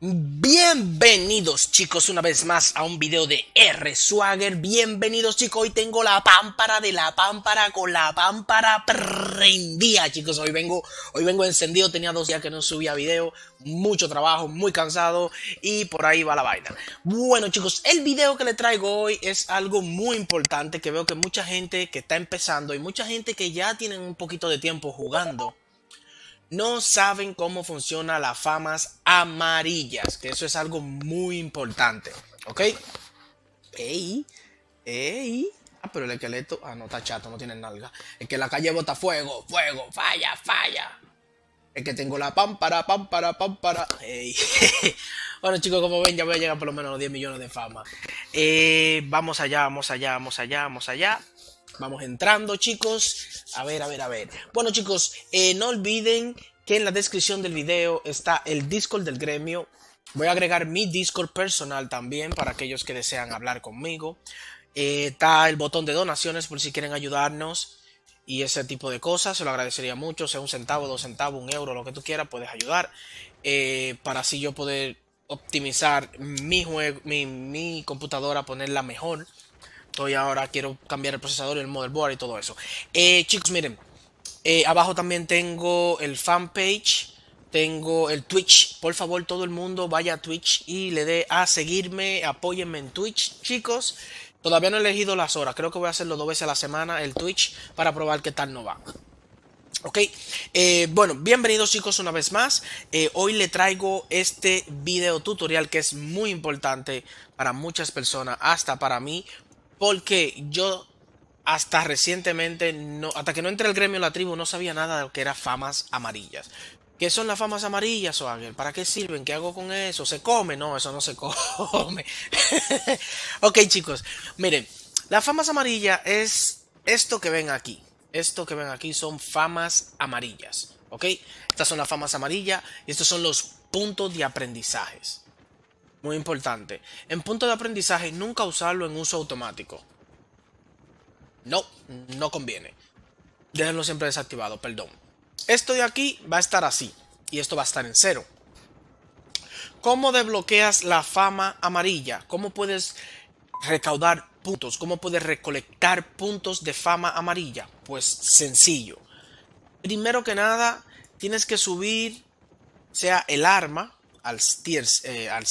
Bienvenidos chicos una vez más a un video de Rswagger. Bienvenidos chicos, hoy tengo la pámpara de la pámpara con la pámpara prendida chicos. Hoy vengo encendido, tenía 2 días que no subía video, mucho trabajo, muy cansado y por ahí va la vaina. Bueno chicos, el video que le traigo hoy es algo muy importante que veo que mucha gente que está empezando y mucha gente que ya tienen un poquito de tiempo jugando no saben cómo funciona las famas amarillas, que eso es algo muy importante, ¿ok? Ah, pero el esqueleto, no, está chato, no tiene nalga. Es que la calle bota fuego, fuego, falla, falla. Es que tengo la pámpara, pámpara, pámpara. Ey. Bueno chicos, como ven, ya voy a llegar por lo menos a los 10 millones de famas. Vamos allá, vamos allá, vamos allá, vamos allá. Vamos entrando chicos, a ver. Bueno chicos, no olviden que en la descripción del video está el Discord del gremio. Voy a agregar mi Discord personal también para aquellos que desean hablar conmigo. Está el botón de donaciones por si quieren ayudarnos y ese tipo de cosas, se lo agradecería mucho. Sea 1 centavo, 2 centavos, 1 euro, lo que tú quieras, puedes ayudar para así yo poder optimizar mi juego, mi computadora, ponerla mejor. Estoy ahora, quiero cambiar el procesador y el motherboard y todo eso. Chicos, miren. Abajo también tengo el fanpage. Tengo el Twitch. Por favor, todo el mundo vaya a Twitch y le dé a seguirme. Apóyenme en Twitch, chicos. Todavía no he elegido las horas. Creo que voy a hacerlo 2 veces a la semana, el Twitch, para probar qué tal nos va. Ok. Bueno, bienvenidos, chicos, una vez más. Hoy le traigo este video tutorial que es muy importante para muchas personas, hasta para mí. Porque yo hasta recientemente, hasta que no entré al gremio la tribu, no sabía nada de lo que eran famas amarillas. ¿Qué son las famas amarillas, Rswagger? ¿Para qué sirven? ¿Qué hago con eso? ¿Se come? No, eso no se come. Ok, chicos, miren, las famas amarillas es esto que ven aquí. Esto que ven aquí son famas amarillas, ¿ok? Estas son las famas amarillas y estos son los puntos de aprendizajes. Muy importante. En punto de aprendizaje, nunca usarlo en uso automático. No, no conviene. Déjenlo siempre desactivado, perdón. Esto de aquí va a estar así. Y esto va a estar en 0. ¿Cómo desbloqueas la fama amarilla? ¿Cómo puedes recaudar puntos? ¿Cómo puedes recolectar puntos de fama amarilla? Pues sencillo. Primero que nada, tienes que subir, sea el arma, al 100, al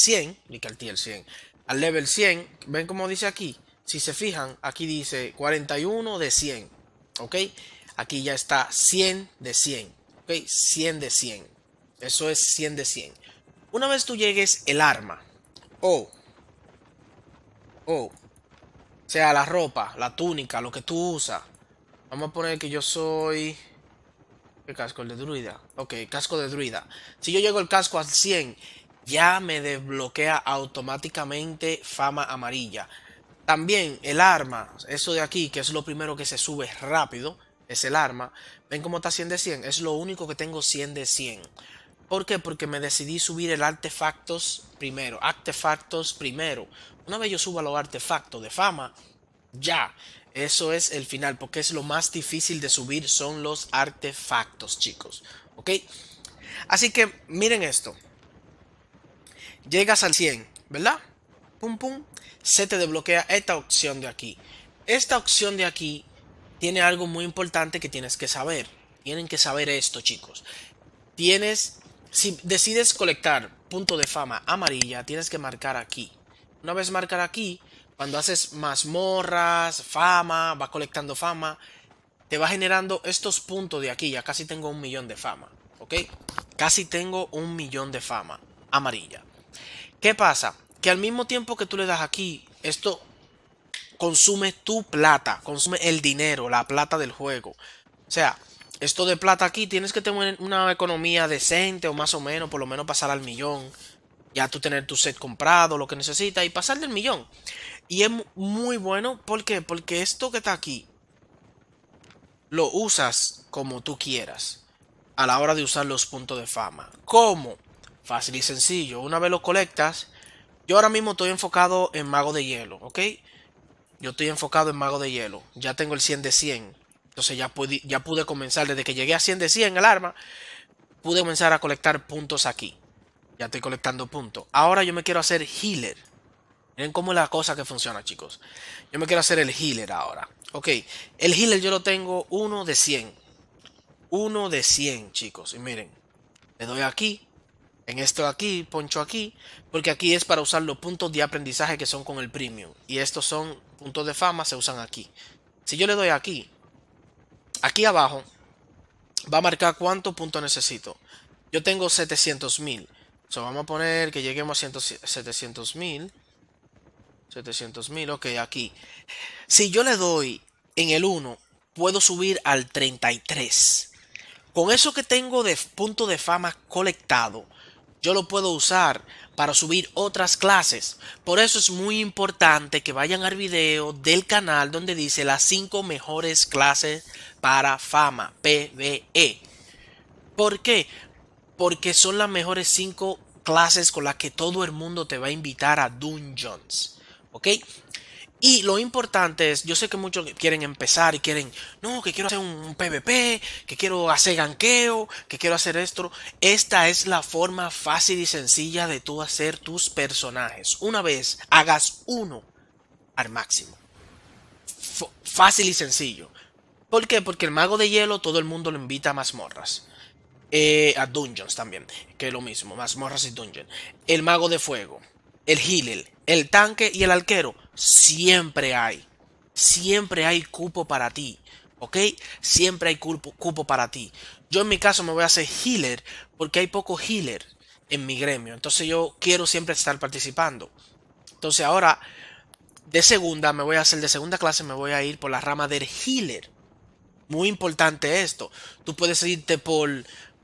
level 100, ven como dice aquí, si se fijan, aquí dice 41 de 100, ok, aquí ya está 100 de 100, ok, 100 de 100, eso es 100 de 100, una vez tú llegues el arma, o sea la ropa, la túnica, lo que tú usas, vamos a poner que yo soy... ¿Qué casco? El de druida. Ok, casco de druida. Si yo llego el casco al 100, ya me desbloquea automáticamente fama amarilla. También el arma, eso de aquí, que es lo primero que se sube rápido, es el arma. ¿Ven cómo está 100 de 100? Es lo único que tengo 100 de 100. ¿Por qué? Porque me decidí subir el artefactos primero. Una vez yo suba los artefactos de fama, ya. Eso es el final, porque es lo más difícil de subir, son los artefactos, chicos. ¿Ok? Así que, miren esto. Llegas al 100, ¿verdad? Pum, pum. Se te desbloquea esta opción de aquí. Esta opción de aquí tiene algo muy importante que tienes que saber. Tienen que saber esto, chicos. Si decides colectar punto de fama amarilla, tienes que marcar aquí. Una vez marcar aquí... Cuando haces mazmorras, fama, vas colectando fama, te va generando estos puntos de aquí. Ya casi tengo 1 millón de fama, ¿ok? Casi tengo 1 millón de fama amarilla. ¿Qué pasa? Que al mismo tiempo que tú le das aquí, esto consume tu plata, consume el dinero, la plata del juego. O sea, esto de plata aquí, tienes que tener una economía decente o más o menos, por lo menos pasar al 1 millón. Ya tú tener tu set comprado, lo que necesitas y pasar del 1 millón. Y es muy bueno, ¿por qué? Porque esto que está aquí lo usas como tú quieras a la hora de usar los puntos de fama. ¿Cómo? Fácil y sencillo. Una vez lo colectas, yo ahora mismo estoy enfocado en mago de hielo, ¿ok? Yo estoy enfocado en mago de hielo. Ya tengo el 100 de 100. Entonces ya pude comenzar, desde que llegué a 100 de 100 el arma, pude comenzar a colectar puntos aquí. Ya estoy colectando puntos. Ahora yo me quiero hacer healer. Miren cómo es la cosa que funciona, chicos. Yo me quiero hacer el healer ahora. Ok, el healer yo lo tengo 1 de 100. 1 de 100, chicos. Y miren, le doy aquí. En esto aquí, poncho aquí. Porque aquí es para usar los puntos de aprendizaje que son con el premium. Y estos son puntos de fama, se usan aquí. Si yo le doy aquí, aquí abajo, va a marcar cuántos puntos necesito. Yo tengo 700.000. So, vamos a poner que lleguemos a 700.000. 700.000, ok, aquí. Si yo le doy en el 1, puedo subir al 33. Con eso que tengo de punto de fama colectado, yo lo puedo usar para subir otras clases. Por eso es muy importante que vayan al video del canal donde dice las 5 mejores clases para fama, PVE. ¿Por qué? Porque son las mejores 5 clases con las que todo el mundo te va a invitar a Dungeons. ¿Ok? Y lo importante es, yo sé que muchos quieren empezar y quieren, no, que quiero hacer un PvP, que quiero hacer ganqueo, que quiero hacer esto. Esta es la forma fácil y sencilla de tú hacer tus personajes. Una vez hagas uno al máximo. Fácil y sencillo. ¿Por qué? Porque el mago de hielo todo el mundo lo invita a mazmorras. A dungeons también, que es lo mismo, mazmorras y dungeons. El mago de fuego, el healer, el tanque y el arquero. Siempre hay cupo para ti, ¿ok? Siempre hay cupo para ti. Yo en mi caso me voy a hacer healer porque hay poco healer en mi gremio. Entonces yo quiero siempre estar participando. Entonces ahora de segunda me voy a hacer de segunda clase, me voy a ir por la rama del healer. Muy importante esto. Tú puedes irte por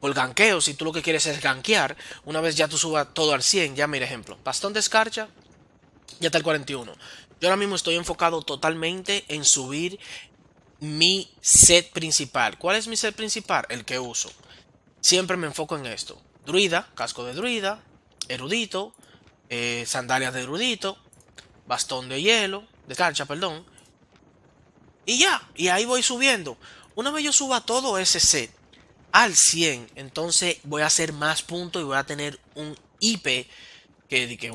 ganqueo si tú lo que quieres es ganquear. Una vez ya tú subas todo al 100, ya mira ejemplo, bastón de escarcha. Ya está el 41. Yo ahora mismo estoy enfocado totalmente en subir mi set principal. ¿Cuál es mi set principal? El que uso. Siempre me enfoco en esto. Druida, casco de druida, erudito, sandalias de erudito, bastón de hielo, de escarcha, perdón. Y ya, y ahí voy subiendo. Una vez yo suba todo ese set al 100, entonces voy a hacer más puntos y voy a tener un IP, yo estoy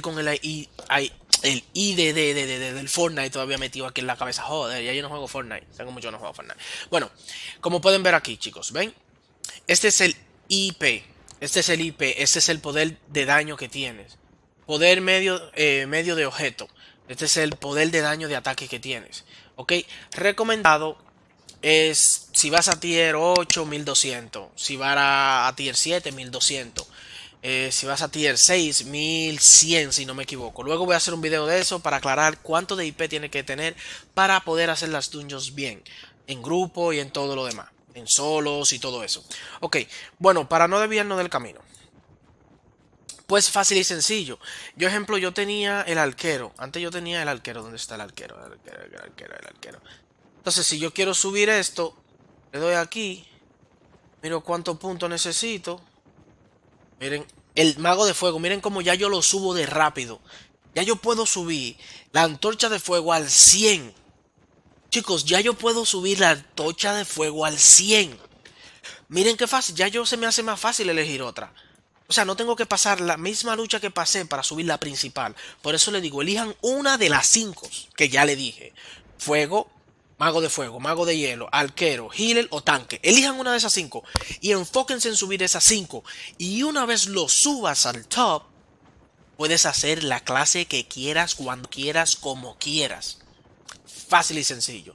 con el ID del Fortnite todavía metido aquí en la cabeza. Joder, ya yo no juego Fortnite. Tengo mucho que no juego Fortnite. Bueno, como pueden ver aquí, chicos, ¿ven? Este es el IP. Este es el IP. Este es el poder de daño que tienes. Poder medio de objeto. Este es el poder de daño de ataque que tienes. ¿Ok? Recomendado es si vas a tier 8, 1200. Si vas a tier 7, 1200. Si vas a tier 6, 1100 si no me equivoco. Luego voy a hacer un video de eso para aclarar cuánto de IP tiene que tener para poder hacer las dungeons bien. En grupo y en todo lo demás. En solos y todo eso. Ok, bueno, para no desviarnos del camino. Pues fácil y sencillo. Yo ejemplo, yo tenía el arquero. Antes yo tenía el arquero. ¿Dónde está el arquero? El arquero. Entonces si yo quiero subir esto, le doy aquí. Miro cuántos puntos necesito. Miren, el mago de fuego, miren cómo ya yo lo subo de rápido. Ya yo puedo subir la antorcha de fuego al 100. Chicos, ya yo puedo subir la antorcha de fuego al 100. Miren qué fácil, ya yo se me hace más fácil elegir otra. O sea, no tengo que pasar la misma lucha que pasé para subir la principal. Por eso le digo, elijan una de las 5 que ya le dije. Fuego, mago de fuego, mago de hielo, arquero, healer o tanque. Elijan una de esas 5 y enfóquense en subir esas 5. Y una vez lo subas al top, puedes hacer la clase que quieras, cuando quieras, como quieras. Fácil y sencillo.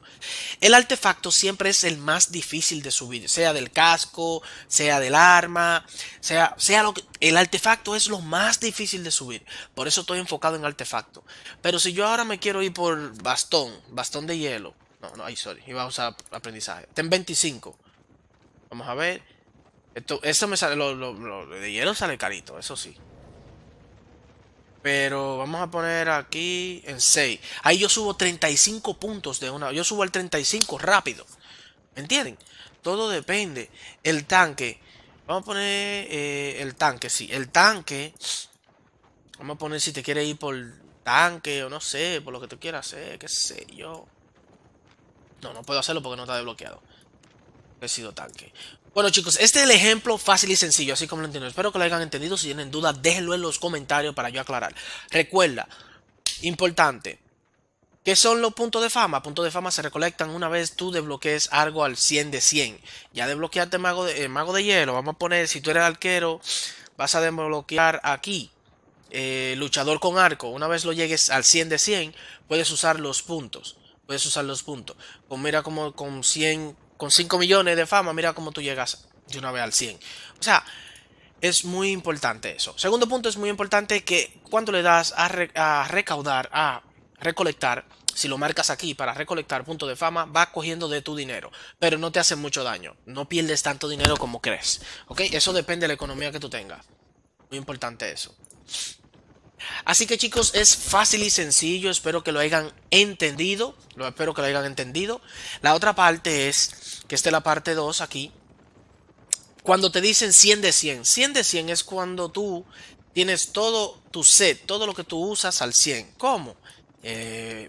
El artefacto siempre es el más difícil de subir, sea del casco, sea del arma, sea lo que... El artefacto es lo más difícil de subir. Por eso estoy enfocado en artefacto. Pero si yo ahora me quiero ir por bastón de hielo. Iba a usar aprendizaje. Ten 25. Vamos a ver. Esto me sale. Lo de hielo sale carito, eso sí. Pero vamos a poner aquí en 6. Ahí yo subo 35 puntos de una. Yo subo al 35 rápido. ¿Me entienden? Todo depende. El tanque. Vamos a poner el tanque, sí. El tanque. Vamos a poner si te quieres ir por tanque o no sé. Por lo que tú quieras hacer, qué sé yo. No puedo hacerlo porque no está desbloqueado. Residuo tanque. Bueno, chicos, este es el ejemplo fácil y sencillo, así como lo entiendo. Espero que lo hayan entendido. Si tienen dudas, déjenlo en los comentarios para yo aclarar. Recuerda, importante, ¿qué son los puntos de fama? Puntos de fama se recolectan una vez tú desbloquees algo al 100 de 100. Ya desbloqueaste mago de hielo. Vamos a poner, si tú eres arquero, vas a desbloquear aquí. Luchador con arco, una vez lo llegues al 100 de 100, puedes usar los puntos. Puedes usar los puntos. Pues mira como con 100, con 5 millones de fama, mira cómo tú llegas de una vez al 100. O sea, es muy importante eso. Segundo punto, es muy importante que cuando le das a recolectar, si lo marcas aquí para recolectar puntos de fama, vas cogiendo de tu dinero, pero no te hace mucho daño. No pierdes tanto dinero como crees. ¿Ok? Eso depende de la economía que tú tengas. Muy importante eso. Así que, chicos, es fácil y sencillo. Espero que lo hayan entendido. La otra parte es que esta es la parte 2 aquí. Cuando te dicen 100 de 100. 100 de 100 es cuando tú tienes todo tu set, todo lo que tú usas al 100. ¿Cómo?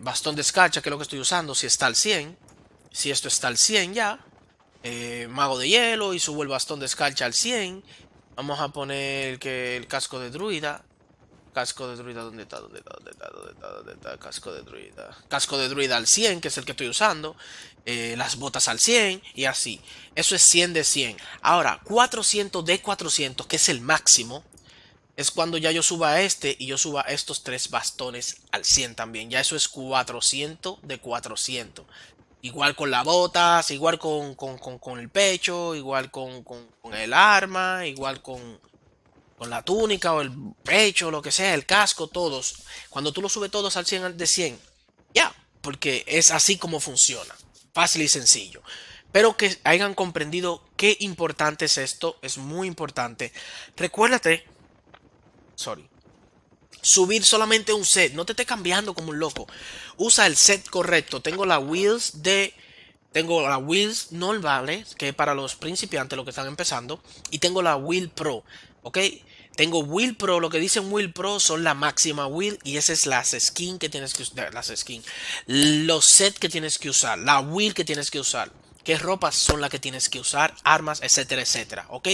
Bastón de escarcha, que es lo que estoy usando, si está al 100. Si esto está al 100 ya. Mago de hielo y subo el bastón de escarcha al 100. Vamos a poner que el casco de druida. Casco de druida, ¿dónde está? Casco de druida. Casco de druida al 100, que es el que estoy usando. Las botas al 100 y así. Eso es 100 de 100. Ahora, 400 de 400, que es el máximo, es cuando ya yo suba este y yo suba estos tres bastones al 100 también. Ya eso es 400 de 400. Igual con las botas, igual con el pecho, igual con el arma, igual con la túnica o el pecho, lo que sea, el casco, todos. Cuando tú lo subes todos al 100 de 100, ya, porque es así como funciona, fácil y sencillo. Espero que hayan comprendido qué importante es esto, es muy importante. Recuérdate, subir solamente un set, no te esté cambiando como un loco. Usa el set correcto. Tengo la wheels de... Tengo la Wheels normal, que es para los principiantes, los que están empezando. Y tengo la Wheel Pro, ¿ok? Tengo Wheel Pro, lo que dicen Wheel Pro son la máxima Wheel. Y esas es las skins que tienes que usar, las skins. Los sets que tienes que usar, la Wheel que tienes que usar. Qué ropas son las que tienes que usar, armas, etcétera, etcétera, ¿ok?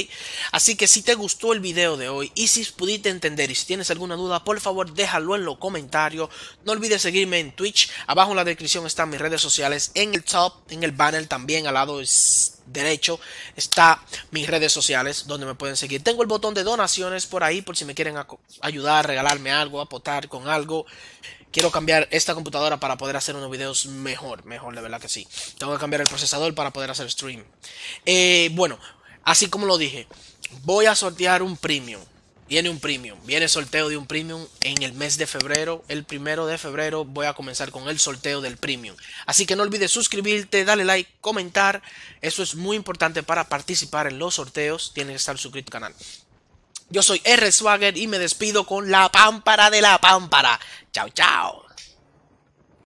Así que si te gustó el video de hoy y si pudiste entender y si tienes alguna duda, por favor déjalo en los comentarios. No olvides seguirme en Twitch, abajo en la descripción están mis redes sociales, en el top, en el banner también, al lado derecho está mis redes sociales donde me pueden seguir. Tengo el botón de donaciones por ahí por si me quieren ayudar, regalarme algo, aportar con algo. Quiero cambiar esta computadora para poder hacer unos videos mejor, de verdad que sí. Tengo que cambiar el procesador para poder hacer stream. Bueno, así como lo dije, voy a sortear un premium. Viene un premium, viene sorteo de un premium en el mes de febrero. El 1 de febrero voy a comenzar con el sorteo del premium. Así que no olvides suscribirte, darle like, comentar. Eso es muy importante para participar en los sorteos. Tienes que estar suscrito al canal. Yo soy Rswagger y me despido con la pámpara de la pámpara. Chao, chao.